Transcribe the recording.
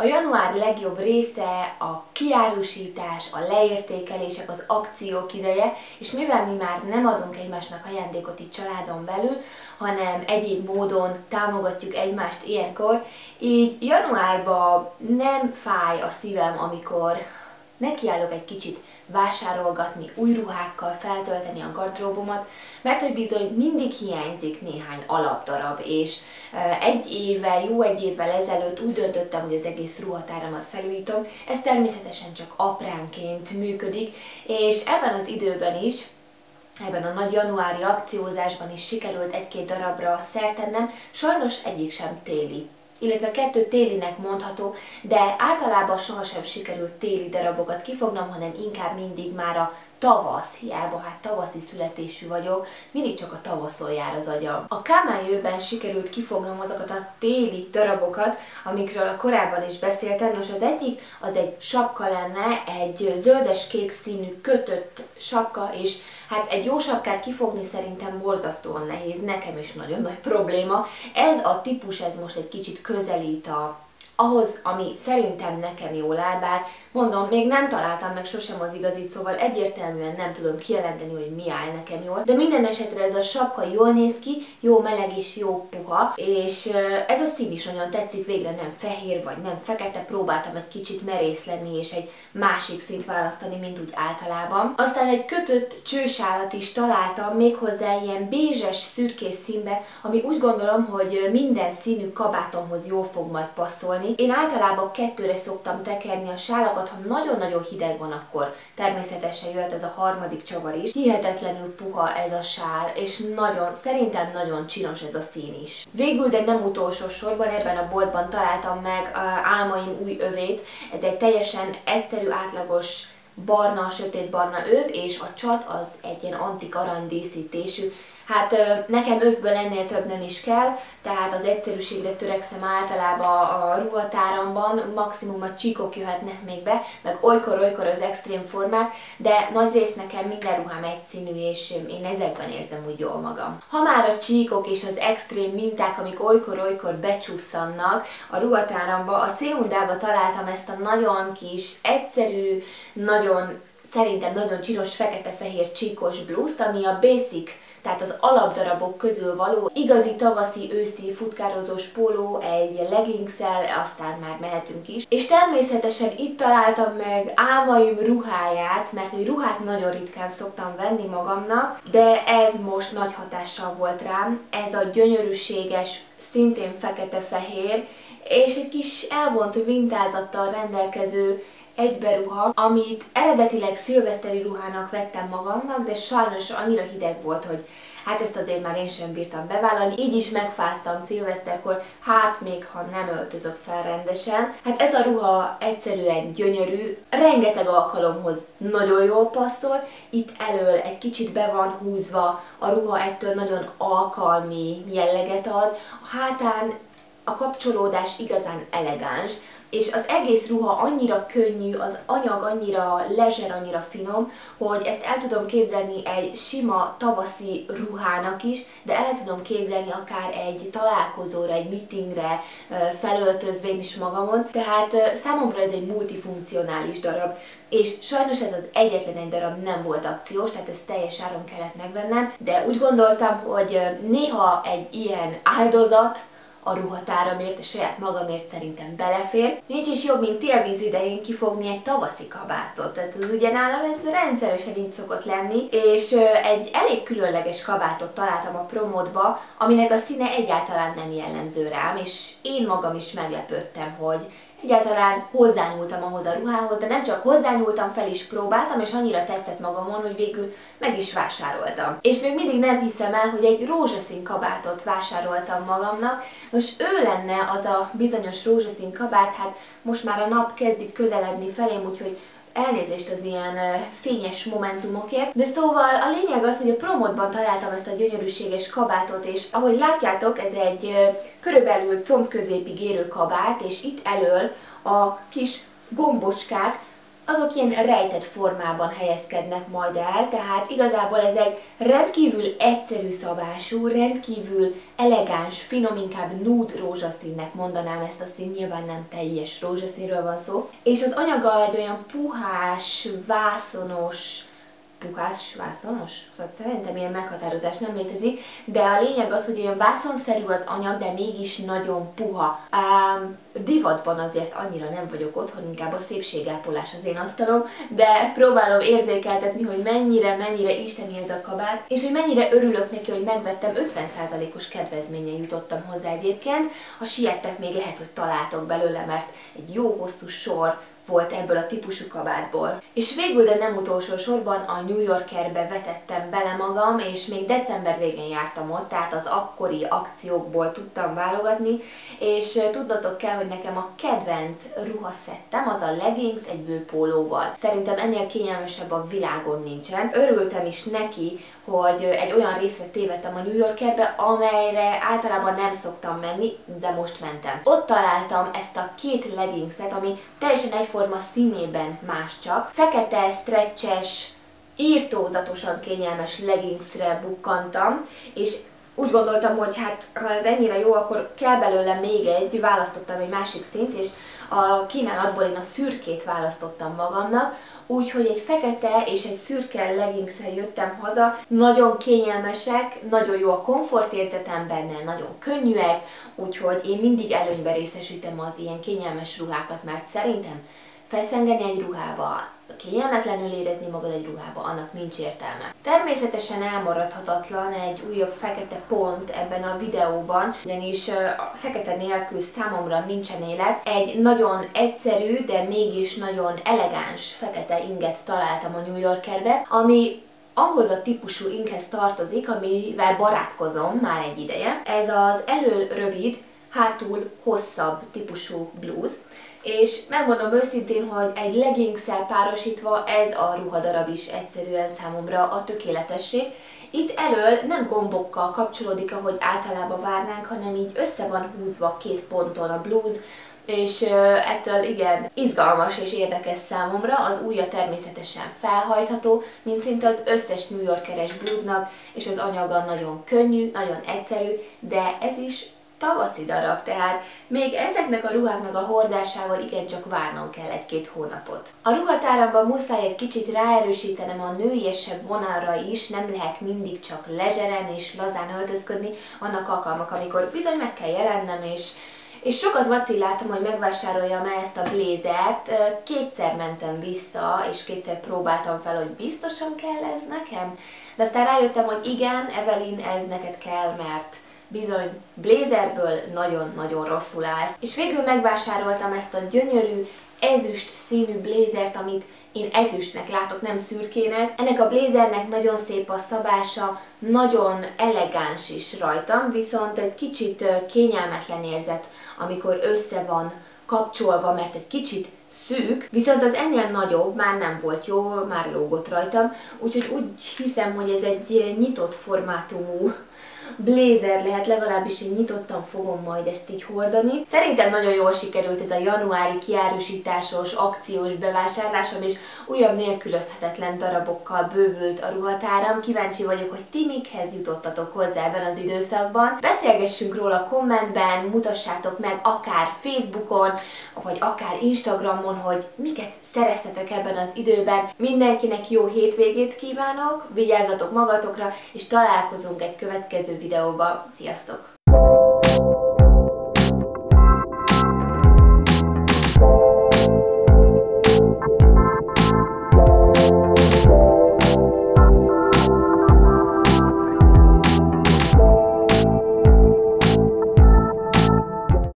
A január legjobb része a kiárusítás, a leértékelések, az akciók ideje, és mivel mi már nem adunk egymásnak ajándékot itt családon belül, hanem egyéb módon támogatjuk egymást ilyenkor, így januárban nem fáj a szívem, amikor nekiállok egy kicsit vásárolgatni, új ruhákkal feltölteni a gardróbomat, mert hogy bizony mindig hiányzik néhány alapdarab, és jó egy évvel ezelőtt úgy döntöttem, hogy az egész ruhatáramat felújítom. Ez természetesen csak apránként működik, és ebben az időben is, ebben a nagy januári akciózásban is sikerült egy-két darabra szert tennem, sajnos egyik sem téli, illetve kettő télinek mondható, de általában sohasem sikerült téli darabokat kifognom, hanem inkább mindig már a tavasz, hiába hát tavaszi születésű vagyok, mindig csak a tavaszon jár az agyam. A Camaieuben sikerült kifognom azokat a téli darabokat, amikről a korábban is beszéltem. Nos, az egyik az egy sapka lenne, egy zöldes-kék színű kötött sapka, és hát egy jó sapkát kifogni szerintem borzasztóan nehéz, nekem is nagyon nagy probléma. Ez a típus, ez most egy kicsit közelít ahhoz, ami szerintem nekem jól áll, bár mondom, még nem találtam meg sosem az igazit, szóval egyértelműen nem tudom kijelenteni, hogy mi áll nekem jól. De minden esetre ez a sapka jól néz ki, jó meleg is, jó puha, és ez a szín is nagyon tetszik, végre nem fehér vagy nem fekete, próbáltam egy kicsit merész lenni és egy másik színt választani, mint úgy általában. Aztán egy kötött csősálat is találtam, méghozzá ilyen bézses, szürkés színbe, ami úgy gondolom, hogy minden színű kabátomhoz jól fog majd passzolni. Én általában kettőre szoktam tekerni a sálakat, ha nagyon-nagyon hideg van, akkor természetesen jöhet ez a harmadik csavar is. Hihetetlenül puha ez a sál, és nagyon, szerintem nagyon csinos ez a szín is. Végül, de nem utolsó sorban, ebben a boltban találtam meg álmaim új övét. Ez egy teljesen egyszerű, átlagos barna, sötétbarna öv, és a csat az egy ilyen antik arany díszítésű. Hát nekem övből ennél több nem is kell, tehát az egyszerűségre törekszem általában a ruhatáramban, maximum a csíkok jöhetnek még be, meg olykor-olykor az extrém formák, de nagyrészt nekem minden ruhám egyszínű, és én ezekben érzem úgy jól magam. Ha már a csíkok és az extrém minták, amik olykor-olykor becsusszannak a ruhatáramba, a Camaieuban találtam ezt a nagyon kis, egyszerű, szerintem nagyon csinos fekete-fehér csíkos blúzt, ami a basic, tehát az alapdarabok közül való, igazi tavaszi, őszi futkározós póló, egy leggingszel, aztán már mehetünk is. És természetesen itt találtam meg álmaim ruháját, mert hogy ruhát nagyon ritkán szoktam venni magamnak, de ez most nagy hatással volt rám, ez a gyönyörűséges, szintén fekete-fehér, és egy kis elvont mintázattal rendelkező egyberuha, amit eredetileg szilveszteri ruhának vettem magamnak, de sajnos annyira hideg volt, hogy hát ezt azért már én sem bírtam bevállalni, így is megfáztam szilveszterkor, hát még ha nem öltözök fel rendesen. Hát ez a ruha egyszerűen gyönyörű, rengeteg alkalomhoz nagyon jól passzol, itt elől egy kicsit be van húzva, a ruha ettől nagyon alkalmi jelleget ad, a hátán a kapcsolódás igazán elegáns, és az egész ruha annyira könnyű, az anyag annyira lezser, annyira finom, hogy ezt el tudom képzelni egy sima tavaszi ruhának is, de el tudom képzelni akár egy találkozóra, egy meetingre felöltözvén is magamon, tehát számomra ez egy multifunkcionális darab. És sajnos ez az egyetlen egy darab nem volt akciós, tehát ezt teljes áron kellett megvennem, de úgy gondoltam, hogy néha egy ilyen áldozat a ruhatáramért és saját magamért szerintem belefér. Nincs is jobb, mint télvíz idején kifogni egy tavaszi kabátot. Tehát az ugye nálam ez rendszeresen így szokott lenni, és egy elég különleges kabátot találtam a Promodba, aminek a színe egyáltalán nem jellemző rám, és én magam is meglepődtem, hogy egyáltalán hozzányúltam ahhoz a ruhához, de nem csak hozzányúltam, fel is próbáltam, és annyira tetszett magamon, hogy végül meg is vásároltam. És még mindig nem hiszem el, hogy egy rózsaszín kabátot vásároltam magamnak. Most ő lenne az a bizonyos rózsaszín kabát, hát most már a nap kezd itt közeledni felém, úgyhogy elnézést az ilyen fényes momentumokért. De szóval a lényeg az, hogy a Promodban találtam ezt a gyönyörűséges kabátot, és ahogy látjátok, ez egy körülbelül combközépig érő kabát, és itt elől a kis gombocskák azok ilyen rejtett formában helyezkednek majd el, tehát igazából ezek rendkívül egyszerű szabású, rendkívül elegáns, finom, inkább nude rózsaszínnek mondanám ezt a szín, nyilván nem teljes rózsaszínről van szó. És az anyaga egy olyan puhás, vászonos, szóval szerintem ilyen meghatározás nem létezik, de a lényeg az, hogy olyan vászonszerű az anyag, de mégis nagyon puha. Divatban azért annyira nem vagyok otthon, inkább a szépségápolás az én asztalom, de próbálom érzékeltetni, hogy mennyire isteni ez a kabát, és hogy mennyire örülök neki, hogy megvettem, 50%-os kedvezménnyel jutottam hozzá egyébként. Ha siettek, még lehet, hogy találtok belőle, mert egy jó hosszú sor volt ebből a típusú kabátból. És végül, de nem utolsó sorban a New Yorkerbe vetettem bele magam, és még december végén jártam ott, tehát az akkori akciókból tudtam válogatni, és tudnotok kell, hogy nekem a kedvenc ruhaszettem az a leggings egy bőpólóval. Szerintem ennél kényelmesebb a világon nincsen. Örültem is neki, hogy egy olyan részre tévedtem a New Yorkerbe, amelyre általában nem szoktam menni, de most mentem. Ott találtam ezt a két leggingset, ami teljesen egyforma színében más csak. Fekete, stretches, írtózatosan kényelmes leggingsre bukkantam, és úgy gondoltam, hogy hát, ha ez ennyire jó, akkor kell belőle még egy, választottam egy másik színt, és a kínálatból én a szürkét választottam magamnak, úgyhogy egy fekete és egy szürke leggingszel jöttem haza. Nagyon kényelmesek, nagyon jó a komfortérzetem benne, nagyon könnyűek, úgyhogy én mindig előnybe részesítem az ilyen kényelmes ruhákat, mert szerintem feszengeni egy ruhába, kényelmetlenül érezni magad egy ruhába, annak nincs értelme. Természetesen elmaradhatatlan egy újabb fekete pont ebben a videóban, ugyanis a fekete nélkül számomra nincsen élet. Egy nagyon egyszerű, de mégis nagyon elegáns fekete inget találtam a New Yorkerbe, ami ahhoz a típusú inghez tartozik, amivel barátkozom már egy ideje. Ez az elől rövid, hátul hosszabb típusú blúz, és megmondom őszintén, hogy egy leggingszel párosítva ez a ruhadarab is egyszerűen számomra a tökéletesség. Itt elől nem gombokkal kapcsolódik, ahogy általában várnánk, hanem így össze van húzva két ponton a blúz, és ettől igen izgalmas és érdekes számomra. Az ujja természetesen felhajtható, mint szinte az összes New Yorkeres blúznak, és az anyaga nagyon könnyű, nagyon egyszerű, de ez is tavaszi darab, tehát még ezeknek a ruháknak a hordásával igencsak várnom kell egy-két hónapot. A ruhatáramban muszáj egy kicsit ráerősítenem a nőiesebb vonalra is, nem lehet mindig csak lezseren és lazán öltözködni, vannak alkalmak, amikor bizony meg kell jelennem, és sokat vacilláltam, hogy megvásároljam ezt a blézert. Kétszer mentem vissza, és kétszer próbáltam fel, hogy biztosan kell ez nekem, de aztán rájöttem, hogy igen, Evelyn, ez neked kell, mert bizony, blézerből nagyon-nagyon rosszul állsz. És végül megvásároltam ezt a gyönyörű, ezüst színű blézert, amit én ezüstnek látok, nem szürkének. Ennek a blézernek nagyon szép a szabása, nagyon elegáns is rajtam, viszont egy kicsit kényelmetlen érzet, amikor össze van kapcsolva, mert egy kicsit szűk, viszont az ennél nagyobb már nem volt jó, már lógott rajtam, úgyhogy úgy hiszem, hogy ez egy nyitott formátumú blézer lehet, legalábbis én nyitottan fogom majd ezt így hordani. Szerintem nagyon jól sikerült ez a januári kiárusításos, akciós bevásárlásom, és újabb nélkülözhetetlen darabokkal bővült a ruhatáram. Kíváncsi vagyok, hogy ti mikhez jutottatok hozzá ebben az időszakban. Beszélgessünk róla kommentben, mutassátok meg akár Facebookon, vagy akár Instagramon, hogy miket szereztetek ebben az időben. Mindenkinek jó hétvégét kívánok, vigyázzatok magatokra, és találkozunk egy következő videóba. Sziasztok!